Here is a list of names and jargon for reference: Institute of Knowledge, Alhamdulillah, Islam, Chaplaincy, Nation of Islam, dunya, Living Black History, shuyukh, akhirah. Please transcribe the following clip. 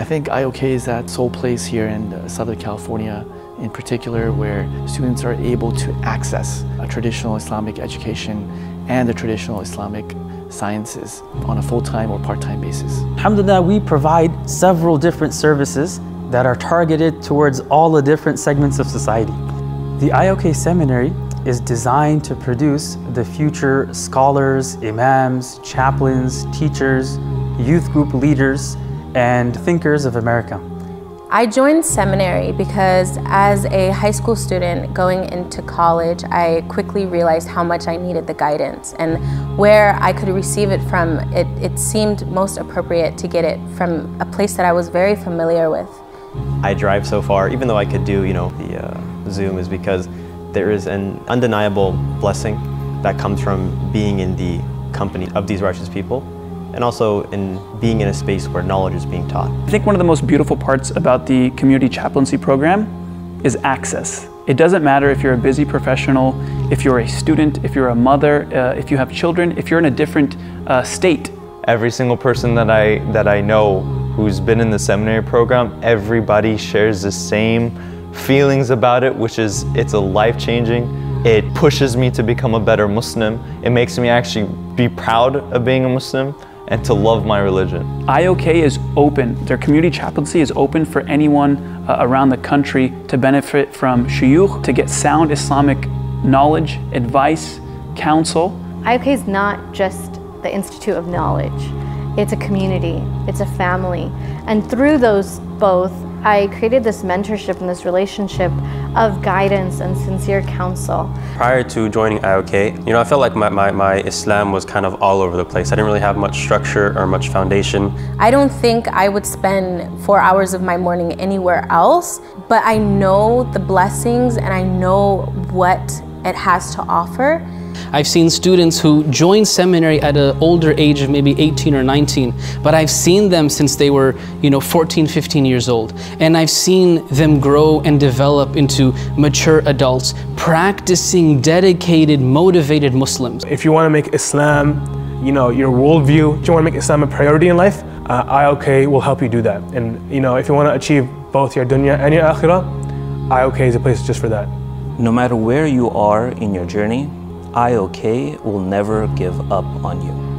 I think IOK is that sole place here in Southern California in particular where students are able to access a traditional Islamic education and the traditional Islamic sciences on a full-time or part-time basis. Alhamdulillah, we provide several different services that are targeted towards all the different segments of society. The IOK Seminary is designed to produce the future scholars, imams, chaplains, teachers, youth group leaders, and thinkers of America. I joined seminary because as a high school student going into college, I quickly realized how much I needed the guidance and where I could receive it from. It seemed most appropriate to get it from a place that I was very familiar with. I drive so far, even though I could do, the Zoom, is because there is an undeniable blessing that comes from being in the company of these righteous people, and also in being in a space where knowledge is being taught. I think one of the most beautiful parts about the community chaplaincy program is access. It doesn't matter if you're a busy professional, if you're a student, if you're a mother, if you have children, if you're in a different state. Every single person that I know who's been in the seminary program, everybody shares the same feelings about it, which is it's a life-changing. It pushes me to become a better Muslim. It makes me actually be proud of being a Muslim and to love my religion. IOK is open. Their community chaplaincy is open for anyone around the country to benefit from shuyukh, to get sound Islamic knowledge, advice, counsel. IOK is not just the Institute of Knowledge. It's a community, it's a family. And through those both, I created this mentorship and this relationship of guidance and sincere counsel. Prior to joining IOK, I felt like my Islam was kind of all over the place. I didn't really have much structure or much foundation. I don't think I would spend 4 hours of my morning anywhere else, but I know the blessings and I know what it has to offer. I've seen students who join seminary at an older age of maybe 18 or 19, but I've seen them since they were, 14, 15 years old. And I've seen them grow and develop into mature adults, practicing dedicated, motivated Muslims. If you want to make Islam, your worldview, if you want to make Islam a priority in life, IOK will help you do that. And, if you want to achieve both your dunya and your akhirah, IOK is a place just for that. No matter where you are in your journey, IOK will never give up on you.